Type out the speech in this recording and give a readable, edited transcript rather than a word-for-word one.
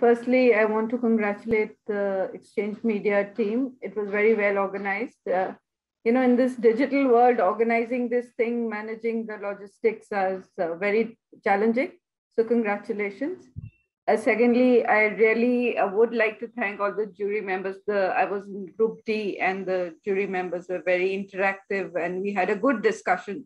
Firstly, I want to congratulate the Exchange Media team. It was very well organized. In this digital world, organizing this thing, managing the logistics is very challenging. So congratulations. Secondly, I really would like to thank all the jury members. I was in Group D and the jury members were very interactive and we had a good discussion